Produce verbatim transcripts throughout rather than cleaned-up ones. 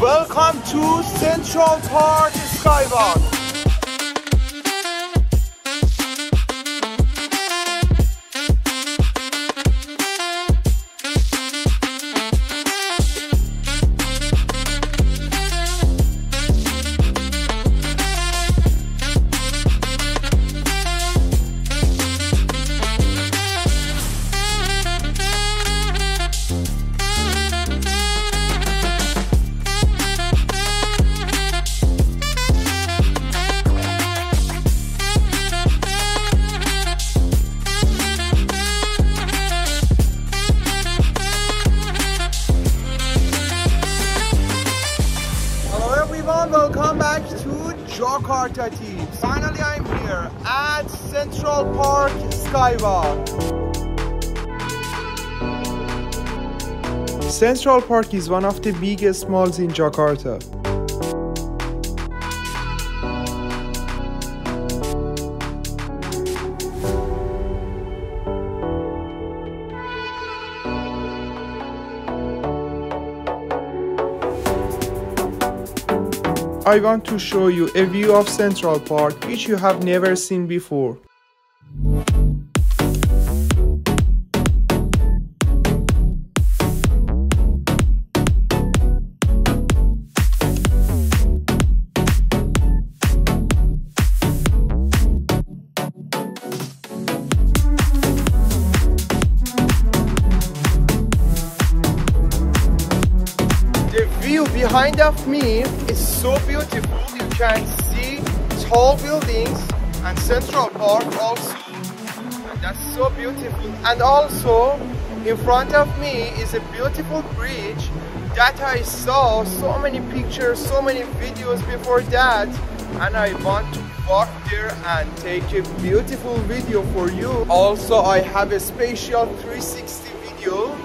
Welcome to Central Park Skywalk. Welcome back to Jakarta team. Finally I'm here at Central Park Skywalk. Central Park is one of the biggest malls in Jakarta. I want to show you a view of Central Park which you have never seen before. Behind of me is so beautiful. You can see tall buildings and Central Park also. And that's so beautiful. And also in front of me is a beautiful bridge that I saw so many pictures, so many videos before that, and I want to walk there and take a beautiful video for you. Also I have a special three sixty video.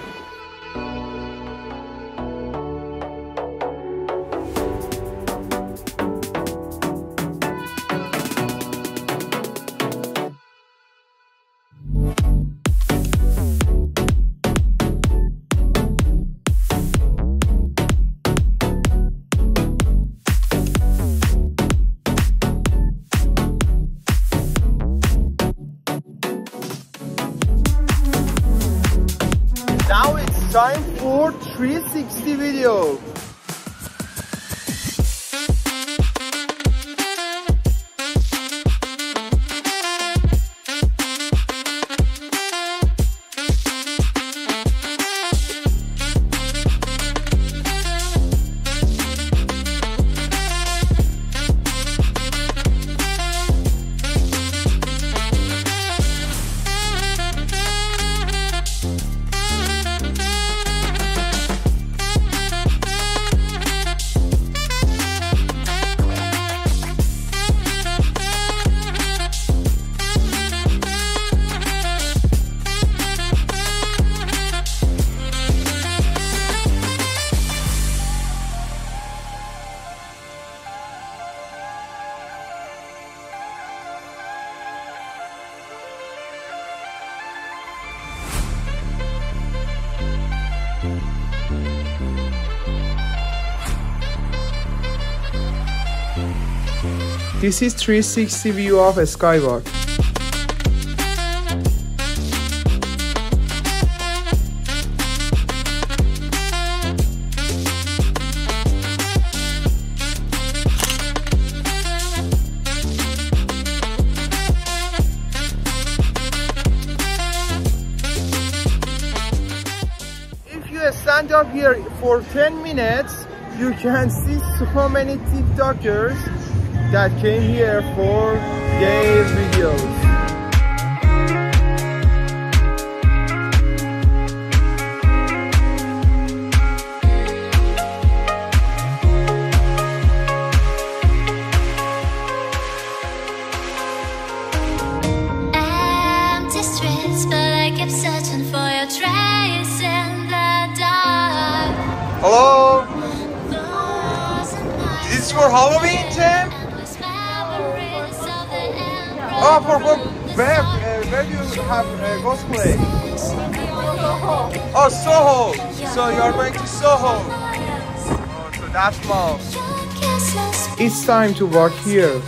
Now it's time for three sixty video. This is three sixty view of a skywalk. If you stand up here for ten minutes, you can see so many TikTokers that came here for their videos. Hello? Is this for Halloween, Tim? Oh, for, for where, uh, where do you have uh, cosplay? Oh, Soho! So you are going to Soho. Oh, so that long. It's time to walk here.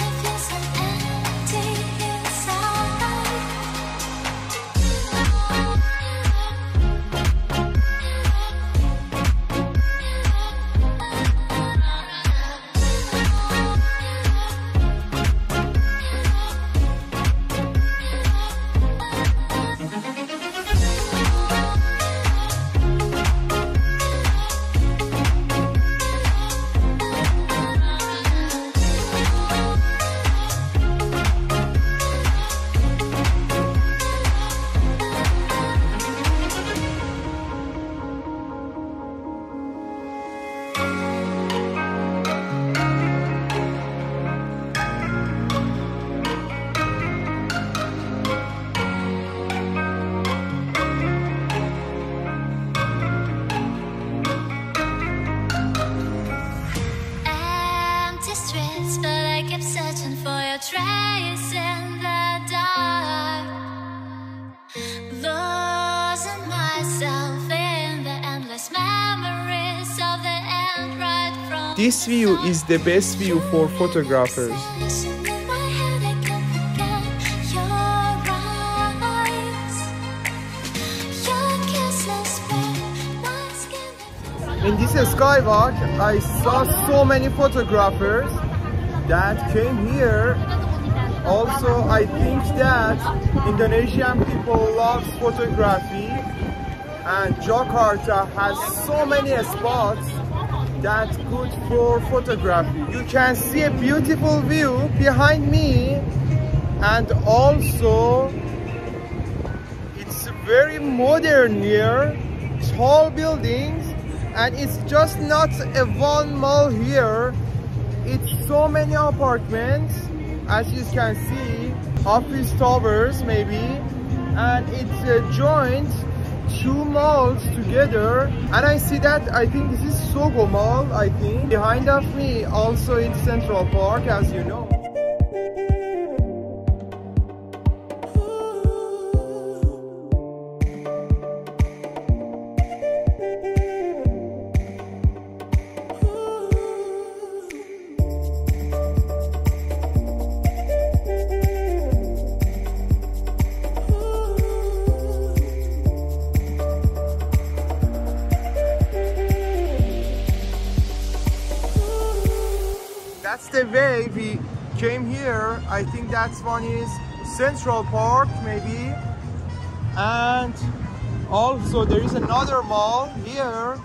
This view is the best view for photographers. In this skywalk, I saw so many photographers that came here. Also, I think that Indonesian people love photography, and Jakarta has so many spots that's good for photography. You can see a beautiful view behind me, and also it's very modern here, tall buildings, and it's just not a one mall here. It's so many apartments, as you can see, office towers maybe, and it's a joint two malls together. And I see that, I think this is Sogo Mall, I think. Behind of me also in Central Park, as you know. That's the way we came here. I think that one is Central Park maybe, and also there is another mall here,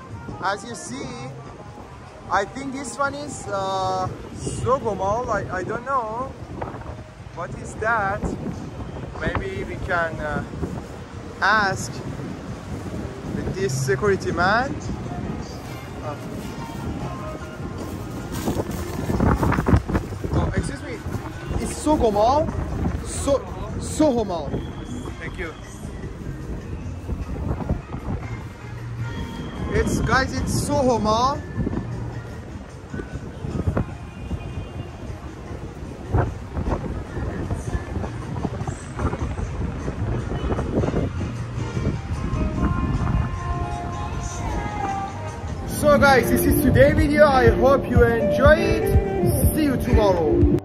as you see. I think this one is uh, Sogo Mall. I, I don't know what is that. Maybe we can uh, ask with this security man. Uh, Sogo Mall, so Soho Mall. Thank you. It's guys, it's Soho Mall. So guys, this is today's video. I hope you enjoy it. See you tomorrow.